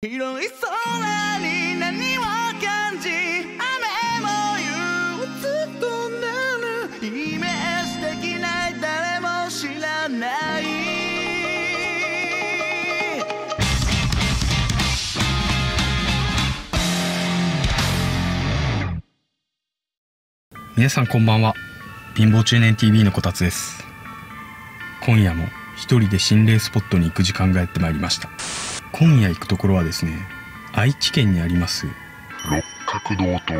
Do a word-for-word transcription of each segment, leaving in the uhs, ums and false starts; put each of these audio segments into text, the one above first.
広い空に何を感じ、雨も憂鬱となる。イメージできない、誰も知らない皆さん、こんばんは。貧乏中年 ティーブイ のこたつです。今夜も一人で心霊スポットに行く時間がやってまいりました。今夜行くところはですね、愛知県にあります六角堂と旧伊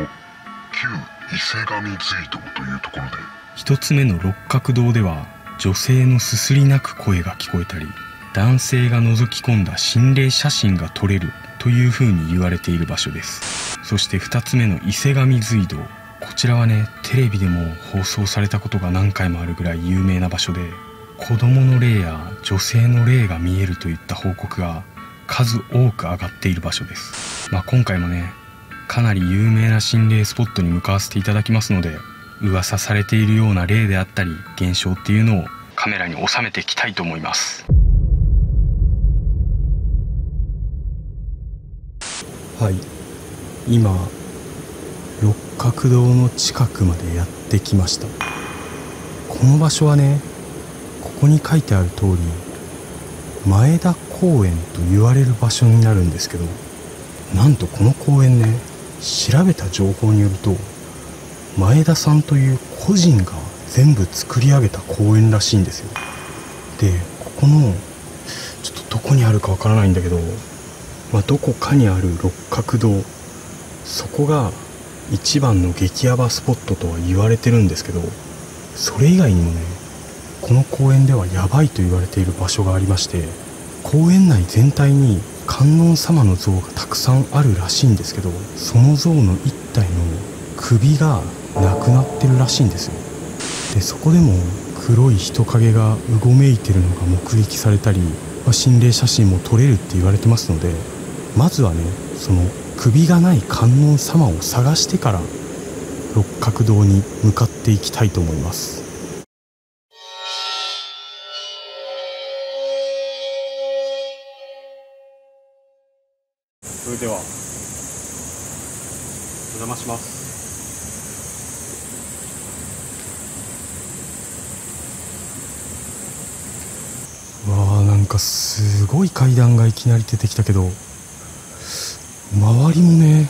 勢神随堂というところで、一つ目の六角堂では女性のすすり泣く声が聞こえたり、男性が覗き込んだ心霊写真が撮れるというふうに言われている場所です。そして二つ目の伊勢神随堂、こちらはね、テレビでも放送されたことが何回もあるぐらい有名な場所で、子供の霊や女性の霊が見えるといった報告が数多く上がっている場所です。まあ、今回もね、かなり有名な心霊スポットに向かわせていただきますので、噂されているような霊であったり現象っていうのをカメラに収めていきたいと思います。はい、今六角堂の近くまでやってきました。この場所はね、ここに書いてある通り前田公園と言われる場所になるんですけど、なんとこの公園ね、調べた情報によると前田さんという個人が全部作り上げた公園らしいんですよ。で、ここのちょっとどこにあるかわからないんだけど、まあ、どこかにある六角堂、そこが一番の激ヤバスポットとは言われてるんですけど、それ以外にもね、この公園ではヤバいと言われている場所がありまして、公園内全体に観音様の像がたくさんあるらしいんですけど、その像の一体の首がなくなってるらしいんですよ。で、そこでも黒い人影がうごめいてるのが目撃されたり、まあ、心霊写真も撮れるって言われてますので、まずはね、その首がない観音様を探してから六角堂に向かっていきたいと思います。それではお邪魔します。わあ、なんかすごい階段がいきなり出てきたけど、周りもね、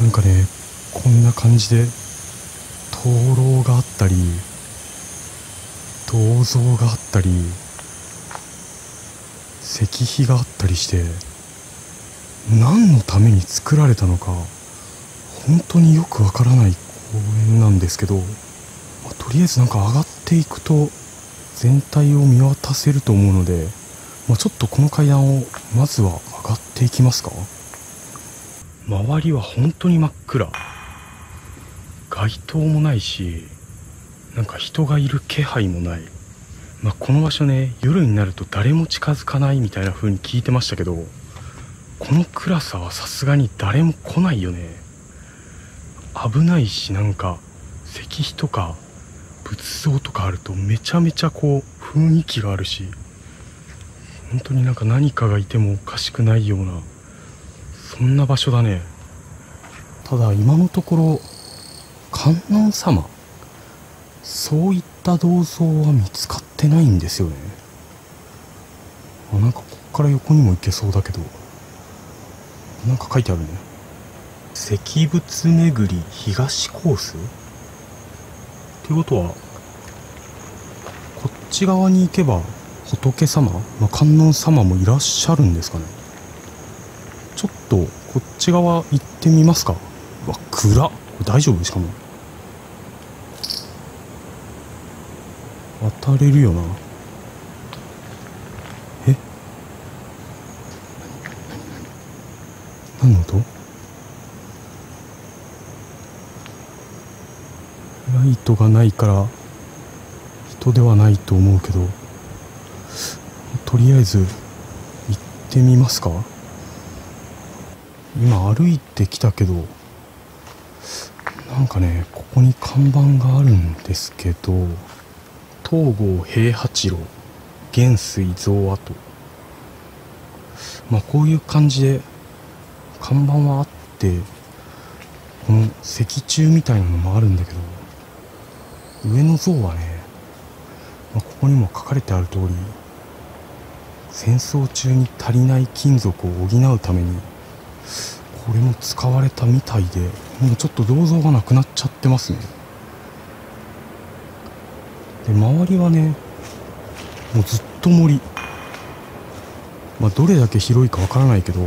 なんかね、こんな感じで灯籠があったり銅像があったり石碑があったりして、何のために作られたのか本当によくわからない公園なんですけど、まあ、とりあえずなんか上がっていくと全体を見渡せると思うので、まあ、ちょっとこの階段をまずは上がっていきますか。周りは本当に真っ暗、街灯もないし、なんか人がいる気配もない、まあ、この場所ね、夜になると誰も近づかないみたいな風に聞いてましたけど、この暗さはさすがに誰も来ないよね。危ないし、なんか石碑とか仏像とかあるとめちゃめちゃこう雰囲気があるし、本当になんか何かがいてもおかしくないような、そんな場所だね。ただ今のところ観音様、そういった銅像は見つかってないんですよね。あ、なんかここから横にも行けそうだけど、なんか書いてあるね。石仏巡り東コースっていうことは、こっち側に行けば仏様、まあ、観音様もいらっしゃるんですかね。ちょっとこっち側行ってみますか。うわ、暗っ。これ大丈夫？しかも渡れるよな。何の音？ライトがないから人ではないと思うけど、とりあえず行ってみますか。今歩いてきたけど、なんかね、ここに看板があるんですけど、東郷平八郎元帥像跡、まあ、こういう感じで看板はあって、この石柱みたいなのもあるんだけど、上の像はね、まあ、ここにも書かれてある通り、戦争中に足りない金属を補うためにこれも使われたみたいで、もうちょっと銅像がなくなっちゃってますね。で、周りはね、もうずっと森、まあ、どれだけ広いかわからないけど、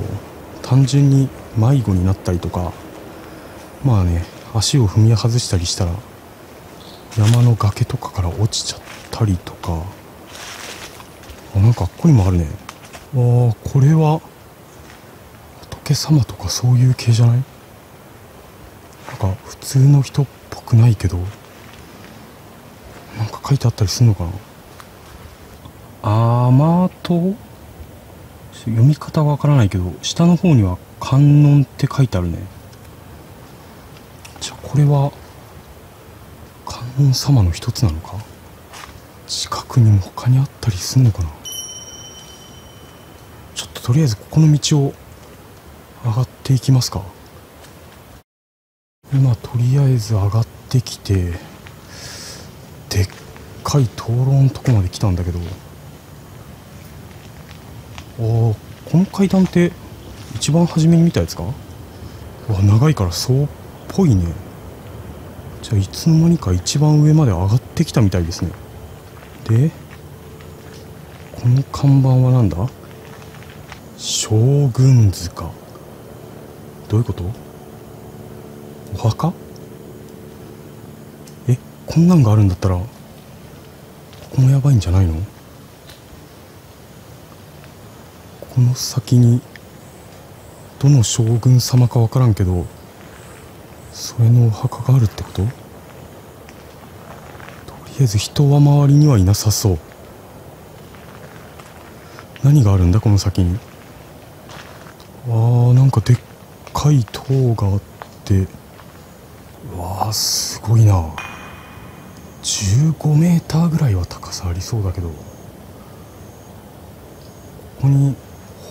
単純に迷子になったりとか、まあね、足を踏み外したりしたら山の崖とかから落ちちゃったりとか。あ、なんかあっこにもあるね。ああ、これは仏様とかそういう系じゃない？なんか普通の人っぽくないけど、なんか書いてあったりするのかな。アマト、読み方がわからないけど、下の方には観音って書いてあるね。じゃあこれは観音様の一つなのか。近くにも他にあったりすんのかな。ちょっととりあえずここの道を上がっていきますか。今とりあえず上がってきて、でっかい灯籠のとこまで来たんだけど、おー、この階段って一番初めに見たやつか。うわ、長いからそうっぽいね。じゃあいつの間にか一番上まで上がってきたみたいですね。で、この看板はなんだ？将軍塚。どういうこと？お墓？え、こんなんがあるんだったら、ここもやばいんじゃないの？この先にどの将軍様かわからんけど、それのお墓があるってこと？とりあえず人は周りにはいなさそう。何があるんだこの先に。あー、なんかでっかい塔があって、うわー、すごいな。じゅうごメーターぐらいは高さありそうだけど、ここに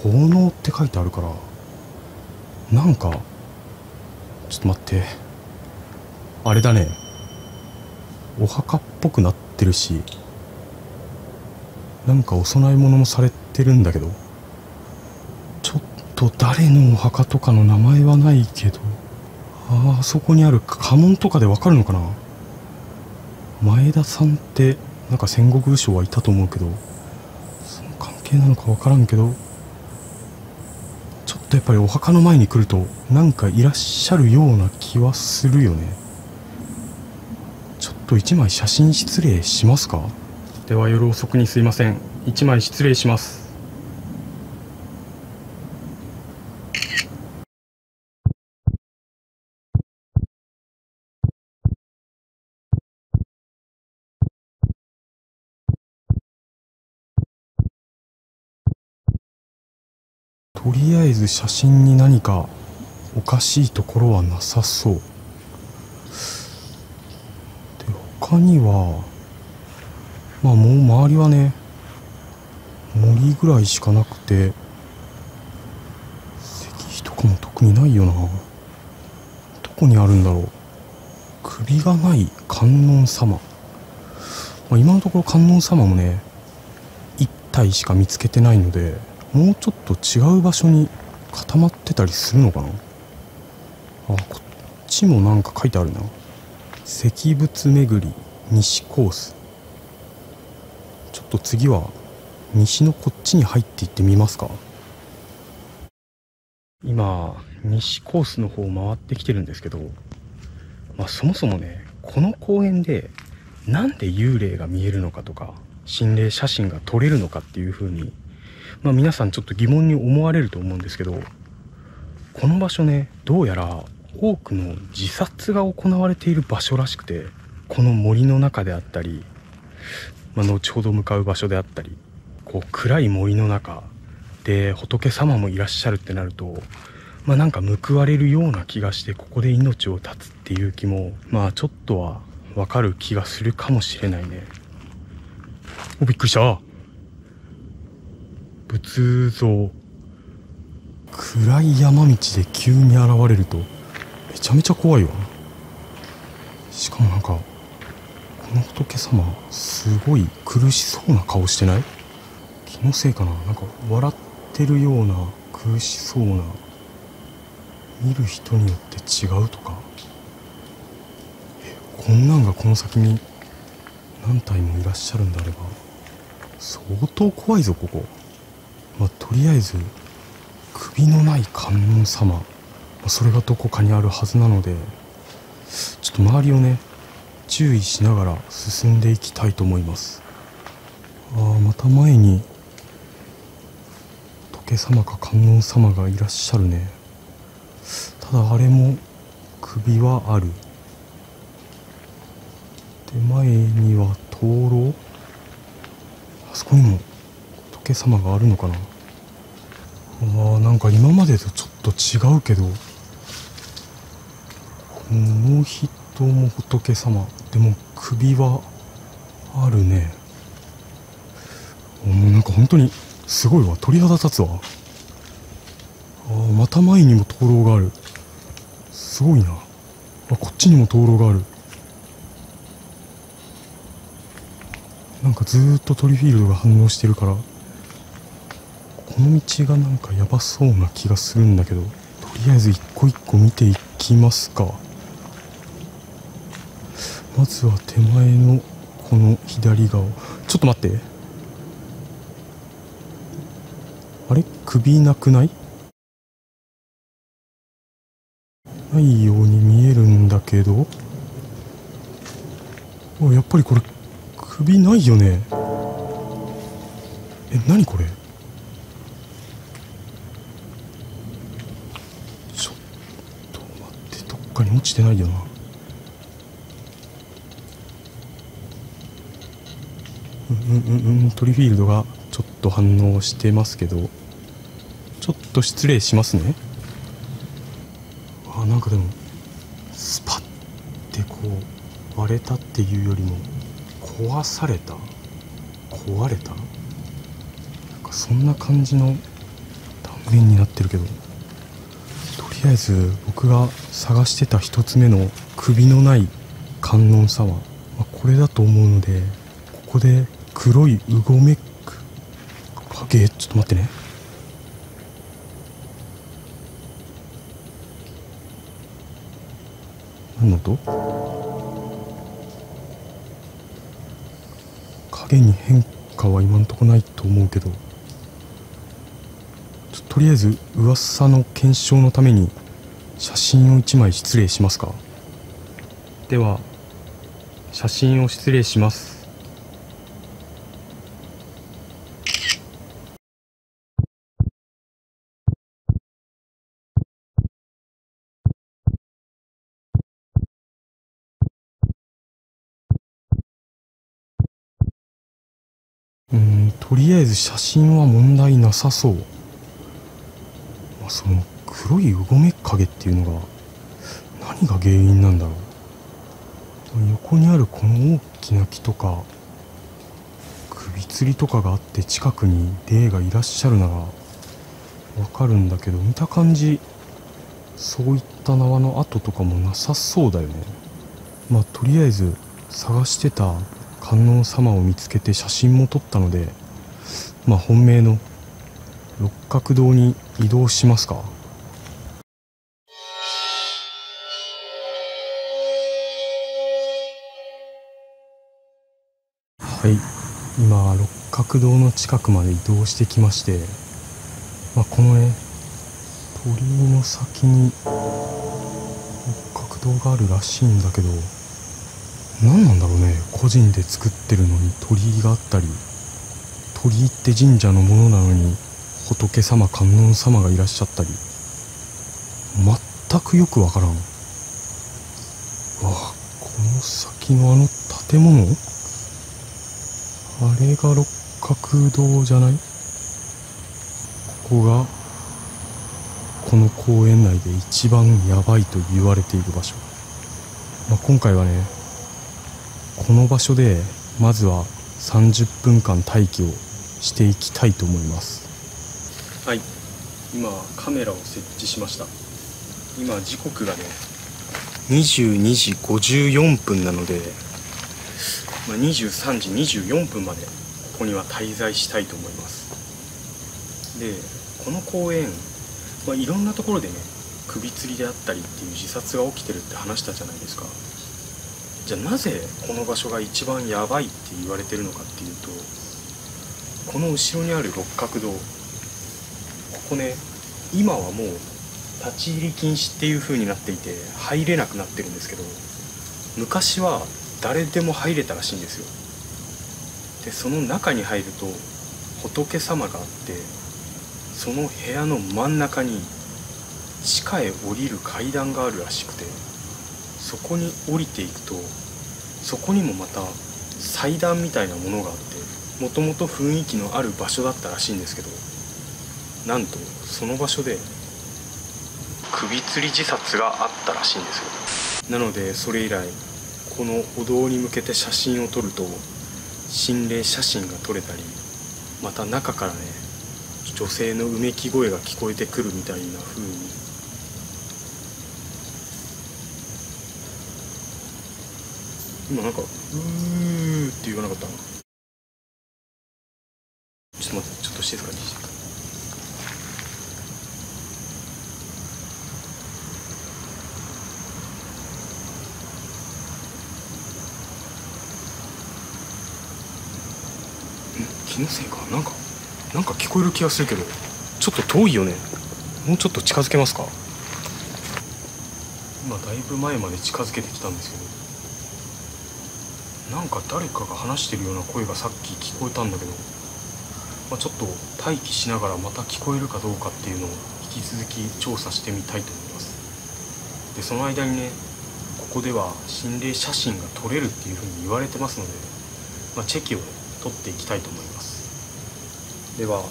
奉納って書いてあるから、なんかちょっと待って、あれだね、お墓っぽくなってるし、なんかお供え物もされてるんだけど、ちょっと誰のお墓とかの名前はないけど、ああ、そこにある家紋とかでわかるのかな。前田さんってなんか戦国武将はいたと思うけど、その関係なのかわからんけど、やっぱりお墓の前に来るとなんかいらっしゃるような気はするよね。ちょっといちまい写真失礼しますか。では夜遅くにすいません、いちまい失礼します。とりあえず写真に何かおかしいところはなさそうで、他にはまあもう周りはね森ぐらいしかなくて、石碑とかも特にないよな。どこにあるんだろう。首がない観音様、まあ、今のところ観音様もねいったいしか見つけてないので、もうちょっと違う場所に固まってたりするのかな。あ、こっちもなんか書いてあるな。石仏巡り西コース。ちょっと次は西のこっちに入っていってみますか。今西コースの方を回ってきてるんですけど、まあ、そもそもねこの公園でなんで幽霊が見えるのかとか心霊写真が撮れるのかっていう風に、まあ皆さんちょっと疑問に思われると思うんですけど、この場所ね、どうやら多くの自殺が行われている場所らしくて、この森の中であったり、まあ、後ほど向かう場所であったり、こう暗い森の中で仏様もいらっしゃるってなると、まあ、なんか報われるような気がして、ここで命を絶つっていう気もまあちょっとは分かる気がするかもしれないね。お、びっくりした。仏像暗い山道で急に現れるとめちゃめちゃ怖いわ。しかもなんかこの仏様すごい苦しそうな顔してない？気のせいかな。なんか笑ってるような苦しそうな、見る人によって違うとか。え、こんなんがこの先に何体もいらっしゃるんであれば相当怖いぞここ。まあとりあえず首のない観音様、まあ、それがどこかにあるはずなので、ちょっと周りをね注意しながら進んでいきたいと思います。あー、また前に仏様か観音様がいらっしゃるね。ただあれも首はある。で前には灯籠、あそこにも仏様があるのかな。あ、なんか今までとちょっと違うけど、この人も仏様でも首はあるね。もうなんか本当にすごいわ、鳥肌立つわ。あ、また前にも灯籠がある。すごいな。あ、こっちにも灯籠がある。なんかずーっと鳥フィールドが反応してるから、この道がなんかやばそうな気がするんだけど、とりあえず一個一個見ていきますか。まずは手前のこの左側。ちょっと待って、あれ首なくない？ないように見えるんだけど、お、やっぱりこれ首ないよね。え、何これ、他に落ちてないよな。うんうんうん、トリフィールドがちょっと反応してますけど、ちょっと失礼しますね。あ、なんかでもスパッてこう割れたっていうよりも壊された、壊れた、なんかそんな感じの断面になってるけど、とりあえず僕が探してたひとつめの首のない観音様、まあ、これだと思うので、ここで黒いうごめく影、ちょっと待ってね。何の音？影に変化は今んとこないと思うけど、とりあえず噂の検証のために写真をいちまい失礼しますか。では写真を失礼します。うん、とりあえず写真は問題なさそう。その黒いうごめ影っていうのが何が原因なんだろう。横にあるこの大きな木とか首吊りとかがあって、近くに霊がいらっしゃるならわかるんだけど、見た感じそういった縄の跡とかもなさそうだよね。まあとりあえず探してた観音様を見つけて写真も撮ったので、まあ本命の六角堂に移動しますか。はい、今六角堂の近くまで移動してきまして、まあ、このね鳥居の先に六角堂があるらしいんだけど、何なんだろうね。個人で作ってるのに鳥居があったり、鳥居って神社のものなのに仏様観音様がいらっしゃったり、全くよくわからんわ。あ、この先のあの建物、あれが六角堂じゃない？ここがこの公園内で一番やばいと言われている場所、まあ、今回はねこの場所でまずはさんじゅっぷんかん待機をしていきたいと思います。はい、今カメラを設置しました。今時刻がねにじゅうにじごじゅうよんぷんなので、まあ、にじゅうさんじにじゅうよんぷんまでここには滞在したいと思います。でこの公園、まあ、いろんなところでね首吊りであったりっていう自殺が起きてるって話したじゃないですか。じゃあなぜこの場所が一番やばいって言われてるのかっていうと、この後ろにある六角堂、ここね今はもう立ち入り禁止っていう風になっていて入れなくなってるんですけど、昔は誰でも入れたらしいんですよ。でその中に入ると仏様があって、その部屋の真ん中に地下へ降りる階段があるらしくて、そこに降りていくとそこにもまた祭壇みたいなものがあって、もともと雰囲気のある場所だったらしいんですけど、なんとその場所で首吊り自殺があったらしいんですよ。なのでそれ以来このお堂に向けて写真を撮ると心霊写真が撮れたり、また中からね女性のうめき声が聞こえてくるみたいな風に。今なんか「うー」って言わなかったな。ちょっと待って、ちょっと静かにして。気のせいかなんかなんか聞こえる気がするけど、ちょっと遠いよね。もうちょっと近づけますか。今だいぶ前まで近づけてきたんですけど、なんか誰かが話してるような声がさっき聞こえたんだけど、まあ、ちょっと待機しながらまた聞こえるかどうかっていうのを引き続き調査してみたいと思います。でその間にね、ここでは心霊写真が撮れるっていうふうに言われてますので、まあ、チェキを撮っていきたいと思います。では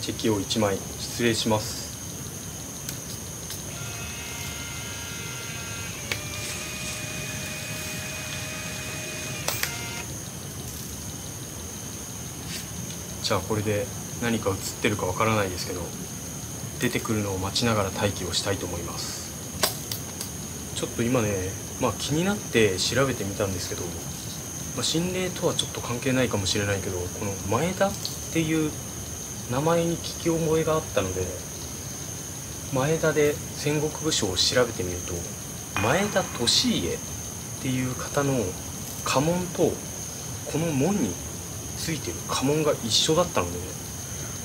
チェキをいちまい失礼します。じゃあこれで何か映ってるかわからないですけど、出てくるのを待ちながら待機をしたいと思います。ちょっと今ね、まあ、気になって調べてみたんですけど、まあ、心霊とはちょっと関係ないかもしれないけど、この前田っていう名前に聞き覚えがあったので、前田で戦国武将を調べてみると、前田利家っていう方の家紋とこの門についてる家紋が一緒だったので、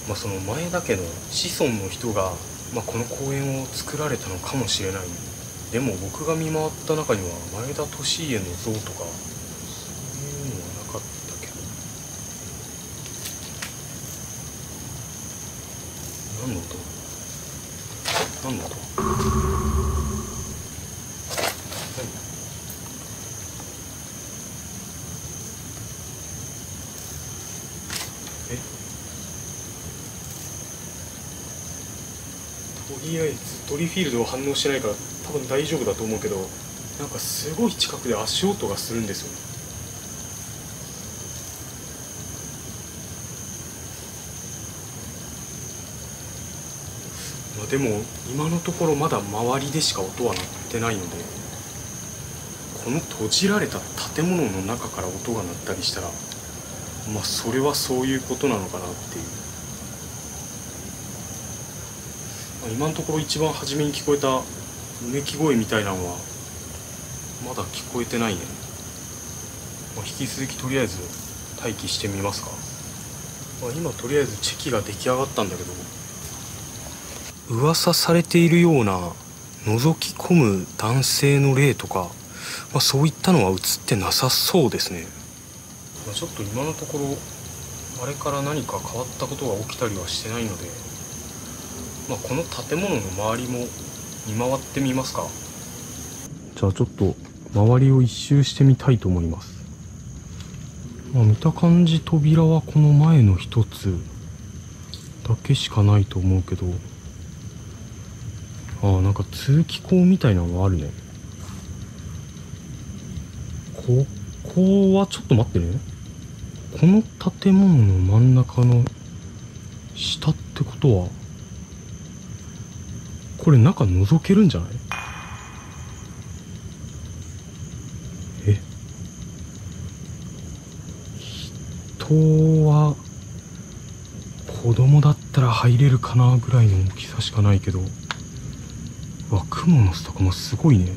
まあ、その前田家の子孫の人が、まあ、この公園を作られたのかもしれない。でも僕が見回った中には前田利家の像とかそういうのはなかったけど、何の音何の音何とりあえずドリフィールドは反応してないから多分大丈夫だと思うけど、なんかすごい近くで足音がするんですよね。まあ、でも今のところまだ周りでしか音は鳴ってないので、この閉じられた建物の中から音が鳴ったりしたら、まあそれはそういうことなのかなっていう。今のところ一番初めに聞こえたうめき声みたいなのはまだ聞こえてないね。まあ、引き続きとりあえず待機してみますか。まあ、今とりあえずチェキが出来上がったんだけど、噂されているような覗き込む男性の霊とか、まあ、そういったのは映ってなさそうですね。まあ、ちょっと今のところあれから何か変わったことが起きたりはしてないので、まあ、この建物の周りも見回ってみますか。じゃあちょっと周りを一周してみたいと思います。まあ、見た感じ扉はこの前の一つだけしかないと思うけど、ああなんか通気口みたいなのがあるね。ここはちょっと待ってね、この建物の真ん中の下ってことはこれ中覗けるんじゃない？え、人は子供だったら入れるかなぐらいの大きさしかないけど、うわ、クモの巣とかもすごいね。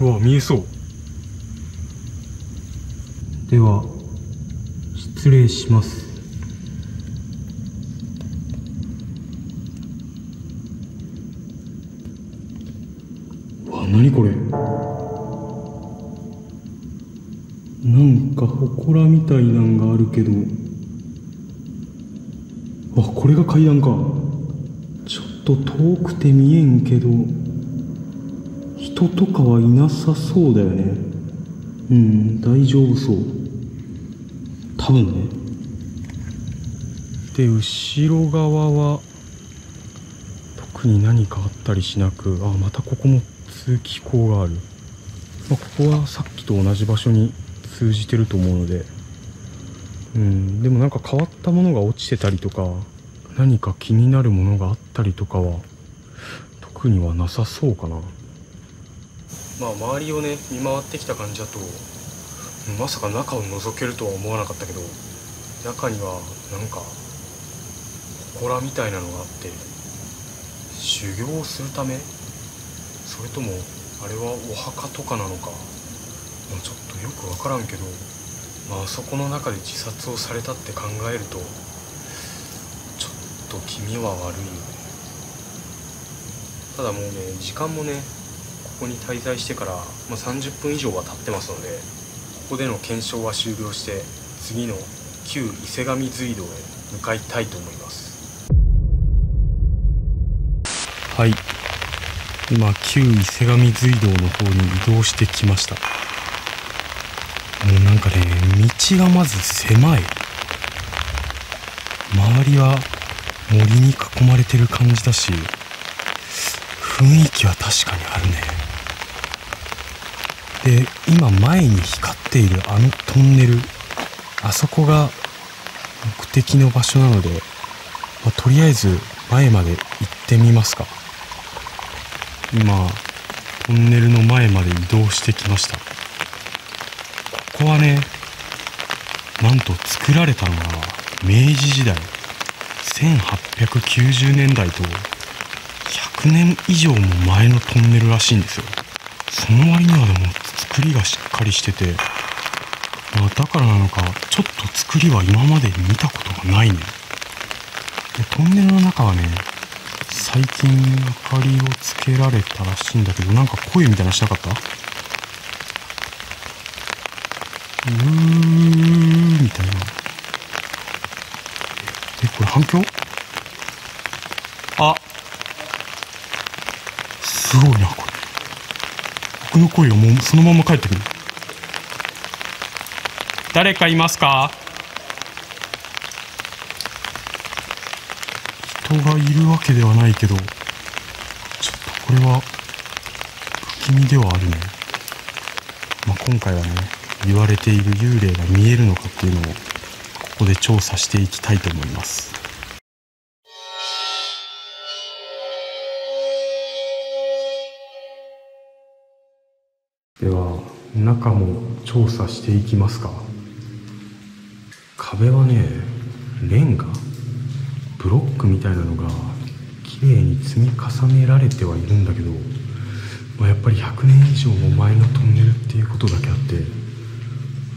うわ、見えそう。では失礼します。うわ、何これ、なんか祠みたいなんがあるけど、あ、これが階段か。ちょっと遠くて見えんけど人とかはいなさそうだよね。うん、大丈夫そう多分ね。で、後ろ側は特に何かあったりしなく、あ、またここも通気口がある、まあ、ここはさっきと同じ場所に通じてると思うので、うん、でもなんか変わったものが落ちてたりとか、何か気になるものがあったりとかは特にはなさそうかな。まあ、周りをね見回ってきた感じだと、まさか中を覗けるとは思わなかったけど、中にはなんか祠みたいなのがあって、修行をするため、それともあれはお墓とかなのか、まあ、ちょっとよく分からんけど、まあそこの中で自殺をされたって考えるとちょっと気味は悪いよね。ただもうね、時間もね、ここに滞在してから、まあ、さんじゅっぷん以上は経ってますので、ここでの検証は終了して、次の旧伊勢神隧道へ向かいたいと思います。はい、今旧伊勢神隧道の方に移動してきました。もうなんかね、道がまず狭い、周りは森に囲まれてる感じだし、雰囲気は確かにあるね。で、今前に光っているあのトンネル、あそこが目的の場所なので、まあ、とりあえず前まで行ってみますか。今トンネルの前まで移動してきました。ここはね、なんと作られたのが明治時代、せんはっぴゃくきゅうじゅうねんだいとひゃくねん以上も前のトンネルらしいんですよ。その割にはでも作りがしっかりしてて、まあ、だからなのかちょっと作りは今まで見たことがないね。で、トンネルの中はね、最近明かりをつけられたらしいんだけど、なんか声みたいなしたかった、うーみたいな。え、これ反響？あ、すごいな、これ僕の声がもうそのまま帰ってくる。誰かいますか？人がいるわけではないけど、ちょっとこれは不気味ではあるね。まあ、今回はね、言われている幽霊が見えるのかっていうのをここで調査していきたいと思います。では中も調査していきますか。壁はね、レンガブロックみたいなのが綺麗に積み重ねられてはいるんだけど、まあ、やっぱりひゃくねん以上も前のトンネルっていうことだけあって、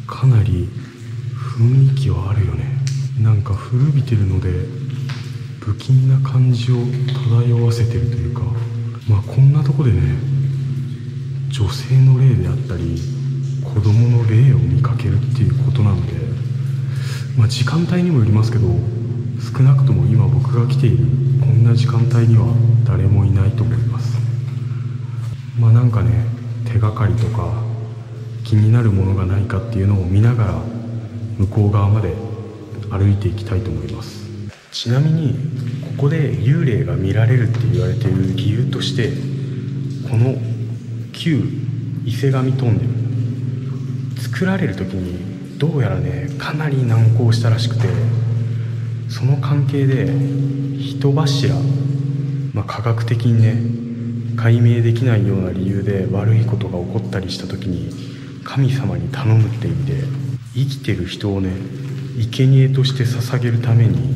かなり雰囲気はあるよね。なんか古びてるので不気味な感じを漂わせてるというか、まあこんなとこでね、女性の霊であったり子供の霊を見かけるっていうことなので、まあ、時間帯にもよりますけど、少なくとも今僕が来ているこんな時間帯には誰もいないと思います。まあなんかね、手がかりとか気になるものがないかっていうのを見ながら向こう側まで歩いていきたいと思います。ちなみにここで幽霊が見られるって言われている理由として、この旧伊勢神トンネル、作られる時にどうやらね、かなり難航したらしくて、その関係で人柱、まあ、科学的にね解明できないような理由で悪いことが起こったりした時に神様に頼むって意味で生きてる人をね生贄として捧げるために、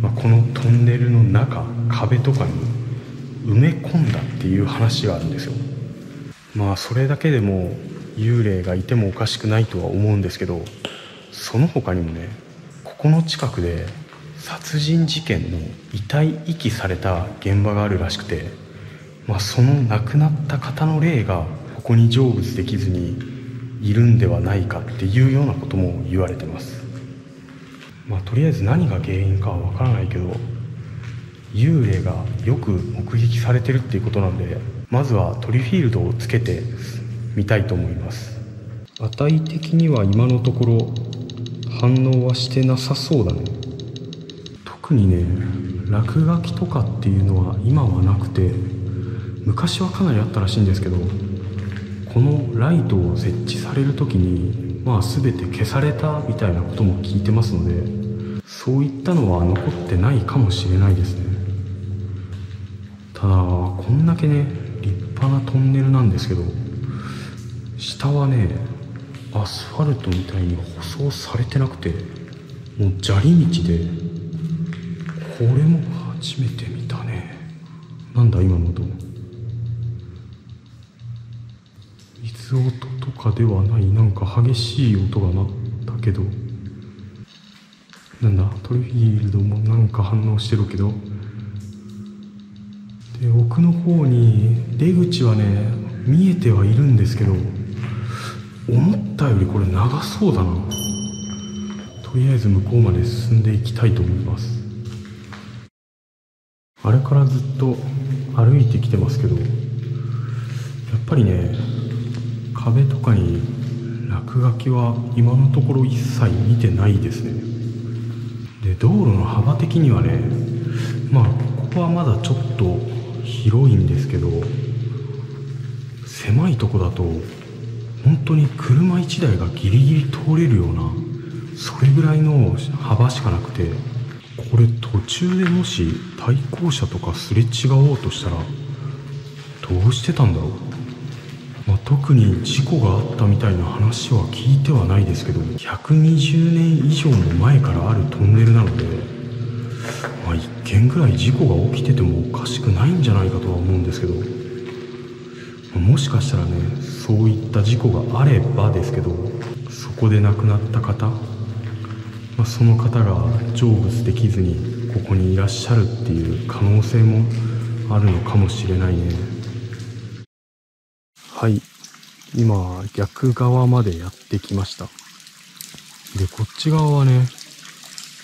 まあ、このトンネルの中壁とかに埋め込んだっていう話があるんですよ。まあそれだけでも幽霊がいてもおかしくないとは思うんですけど、その他にもねここの近くで殺人事件の遺体遺棄された現場があるらしくて、まあ、その亡くなった方の霊がここに成仏できずにいるんではないかっていうようなことも言われてます。まあ、とりあえず何が原因かはわからないけど幽霊がよく目撃されてるっていうことなんで、まずはトリフィールドをつけてみたいと思います。値的には今のところ反応はしてなさそうだね。特にね落書きとかっていうのは今はなくて、昔はかなりあったらしいんですけど、このライトを設置される時に、まあ、全て消されたみたいなことも聞いてますので、そういったのは残ってないかもしれないですね。ただこんだけね立派なトンネルなんですけど、下はねアスファルトみたいに舗装されてなくて、もう砂利道で、これも初めて見たね。なんだ今の音、水音とかではない、なんか激しい音が鳴ったけど、なんだトリフィールドもなんか反応してるけど、で奥の方に出口はね見えてはいるんですけど、思ったよりこれ長そうだな。とりあえず向こうまで進んでいきたいと思います。あれからずっと歩いてきてますけど、やっぱりね壁とかに落書きは今のところ一切見てないですね。で道路の幅的にはね、まあここはまだちょっと広いんですけど、狭いとこだと本当に車いちだいがギリギリ通れるような、それぐらいの幅しかなくて、これ途中でもし対向車とかすれ違おうとしたらどうしてたんだろう。まあ、特に事故があったみたいな話は聞いてはないですけど、ひゃくにじゅうねん以上も前からあるトンネルなので、まあ、いっけんぐらい事故が起きててもおかしくないんじゃないかとは思うんですけど、もしかしたらねそういった事故があればですけど、そこで亡くなった方、まあ、その方が成仏できずにここにいらっしゃるっていう可能性もあるのかもしれないね。はい、今逆側までやってきました。でこっち側はね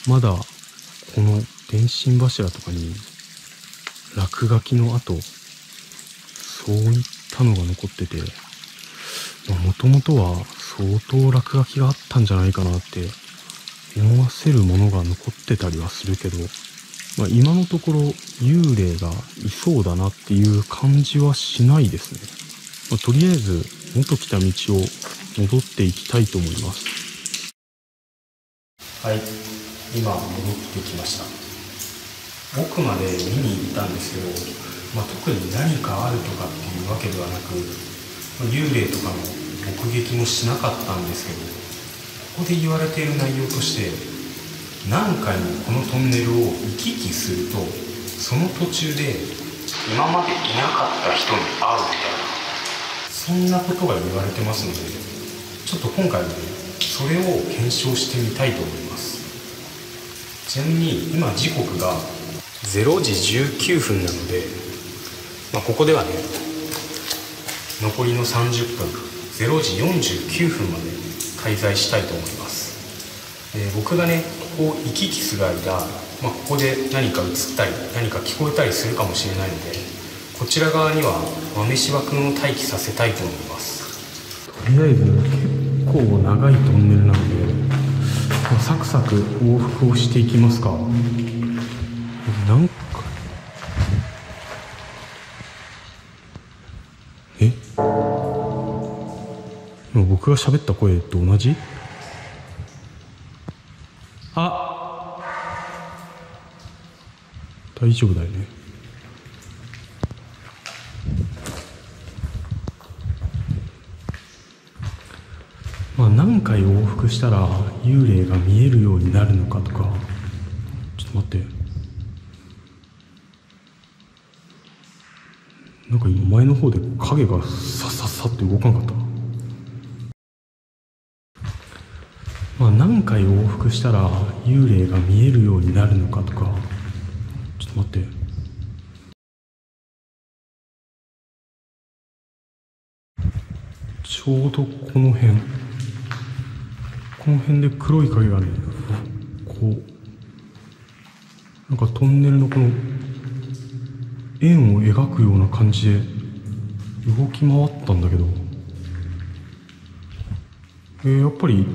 まだこの電信柱とかに落書きの跡、そういったたのが残ってて、もともとは相当落書きがあったんじゃないかなって思わせるものが残ってたりはするけど、まあ、今のところ幽霊がいそうだなっていう感じはしないですね。まあ、とりあえず元来た道を戻っていきたいと思います。はい、今戻ってきました。奥まで見に行ったんですけど、まあ、特に何かあるとかっていうわけではなく、幽霊とかの目撃もしなかったんですけど、ここで言われている内容として、何回もこのトンネルを行き来すると、その途中で今までいなかった人に会うみたいな、そんなことが言われてますので、ちょっと今回はねそれを検証してみたいと思います。ちなみに今時刻がれいじじゅうきゅうふんなので、まあここではね残りのさんじゅっぷん、れいじよんじゅうきゅうふんまで滞在したいと思います。えー、僕がねここを行き来する間、まあ、ここで何か映ったり何か聞こえたりするかもしれないので、こちら側には豆柴くんを待機させたいと思います。とりあえず結構長いトンネルなので、まあ、サクサク往復をしていきますか。なんかえ、僕が喋った声と同じ？あ、大丈夫だよね。まあ何回往復したら幽霊が見えるようになるのかとか、ちょっと待って、なんか今前の方で影がさささって動かなかった。まあ何回往復したら幽霊が見えるようになるのかとか、ちょっと待って、ちょうどこの辺この辺で黒い影があるんだけど、こうなんかトンネルのこの円を描くような感じで動き回ったんだけど、えー、やっぱり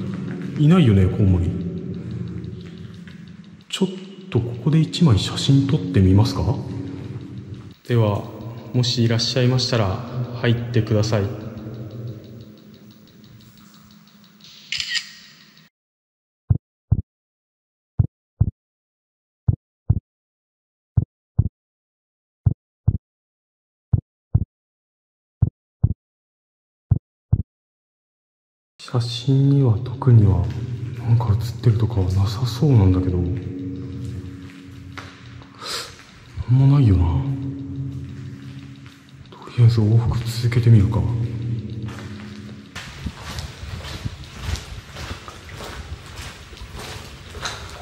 いないよね、コウモリ。ちょっとここでいちまい写真撮ってみますか。ではもしいらっしゃいましたら入ってください。写真には特にはなんか写ってるとかはなさそうなんだけど、なんもないよな。とりあえず往復続けてみるか。こ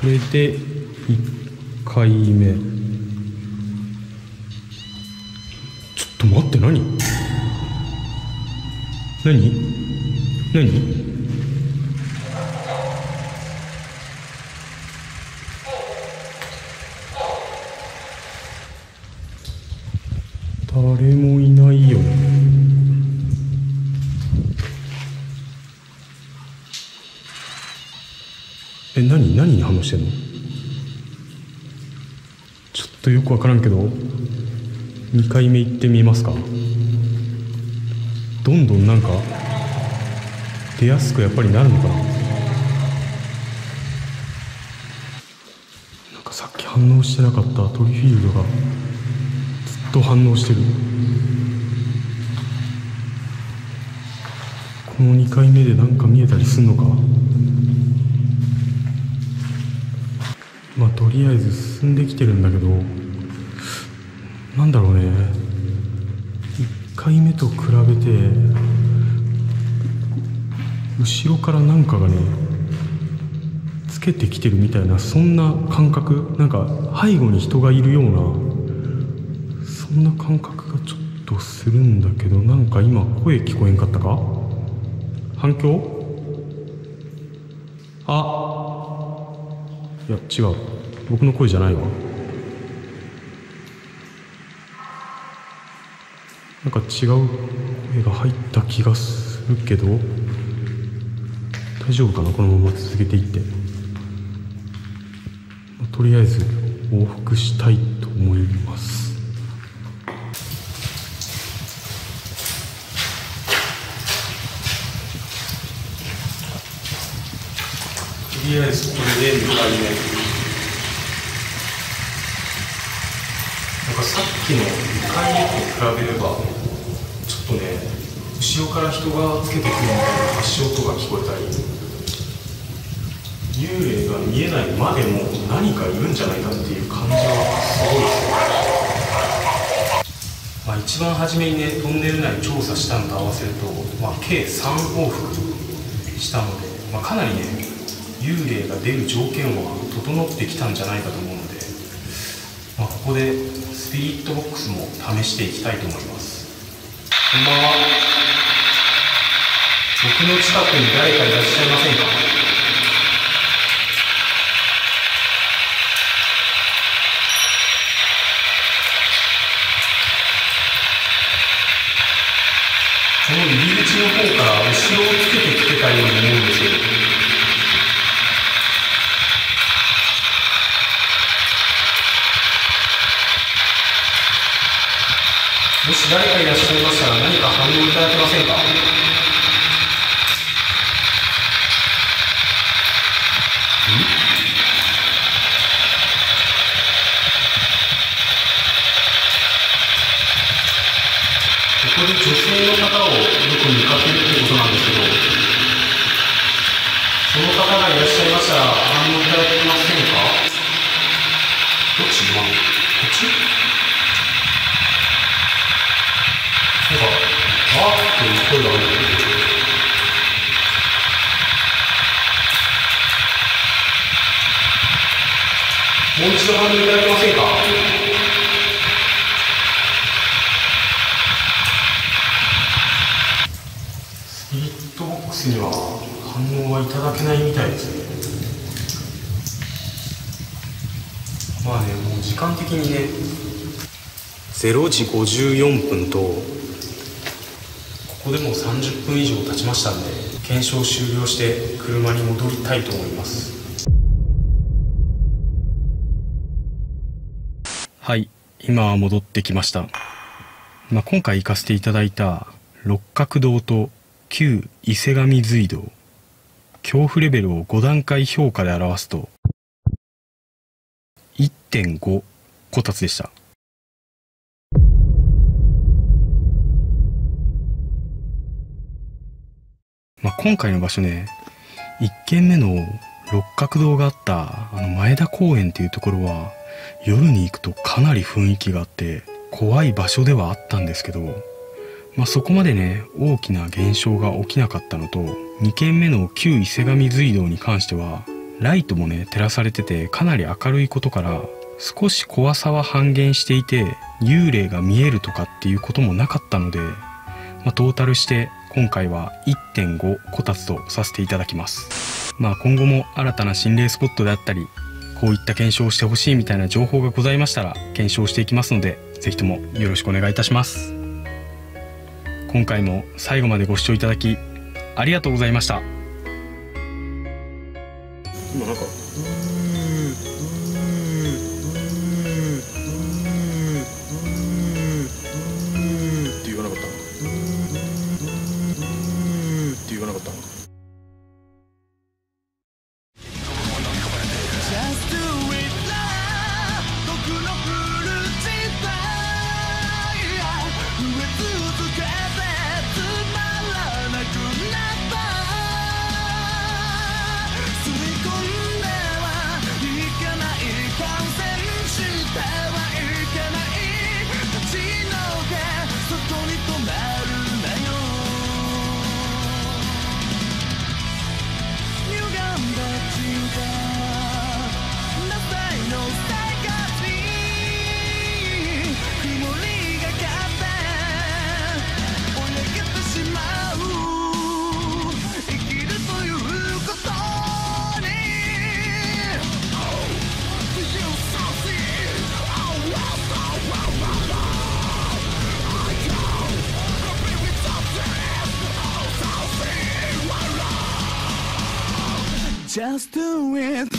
れでいっかいめ。ちょっと待って、何何何？誰もいないよ。え、何？何に反応してんの？ちょっとよくわからんけど、にかいめ行ってみますか。どんどんなんか出やすくやっぱりなるのかな。なんかさっき反応してなかったトリフィールドがずっと反応してる。このにかいめでなんか見えたりすんのか。まあとりあえず進んできてるんだけど、なんだろうね、いっかいめと比べて後ろからなんかがねつけてきてるみたいな、そんな感覚、なんか背後に人がいるようなそんな感覚がちょっとするんだけど、なんか今声聞こえんかったか？反響？あ、いや違う、僕の声じゃないわ。なんか違う声が入った気がするけど大丈夫かな、このまま続けていって。とりあえず往復したいと思います。とりあえずこれでにかいめ。なんかさっきのにかいめと比べればちょっとね、後ろから人がつけてくるみたいな発祥音が聞こえたり、幽霊が見えないまでも何かいるんじゃないかっていう感じはすごいですね。まあ、一番初めにねトンネル内調査したのと合わせると、まあ、計さんおうふくしたので、まあ、かなりね幽霊が出る条件は整ってきたんじゃないかと思うので、まあ、ここでスピリットボックスも試していきたいと思います。こんばんは。僕の近くに誰かいらっしゃいませんか？この入り口の方から後ろをつけてきてたように思うんですよ。もし誰かいらっしゃいましたら何か反応いただけませんか？これ女性の方をよく見かけるということなんですけど、その方がいらっしゃいましたら反応いただけませんか？どっち？今のこっち？そうか、あーっていう声がある。もう一度反応いただけませんか？スピリットボックスには反応はいただけないみたいですね。まあね、もう時間的にね、ゼロじごじゅうよんぷんとここでもうさんじゅっぷん以上経ちましたんで、検証終了して車に戻りたいと思います。はい、今戻ってきました。まあ、今回行かせていただいた六角堂と旧伊勢神随堂、恐怖レベルをごだんかい評価で表すと いってんご こたつでした。まあ、今回の場所ね、いっけんめの六角堂があったあの前田公園っていうところは夜に行くとかなり雰囲気があって怖い場所ではあったんですけど、まあ、そこまでね大きな現象が起きなかったのと、にけんめの旧伊勢神随堂に関してはライトもね照らされててかなり明るいことから少し怖さは半減していて、幽霊が見えるとかっていうこともなかったので、まあ、トータルして今回は いってんご こたつとさせていただきます。まあ、今後も新たな心霊スポットであったりこういった検証をしてほしいみたいな情報がございましたら検証していきますので、ぜひともよろしくお願いいたします。今回も最後までご視聴いただきありがとうございました。今なんかって言わなかったって言わなかったJust do it.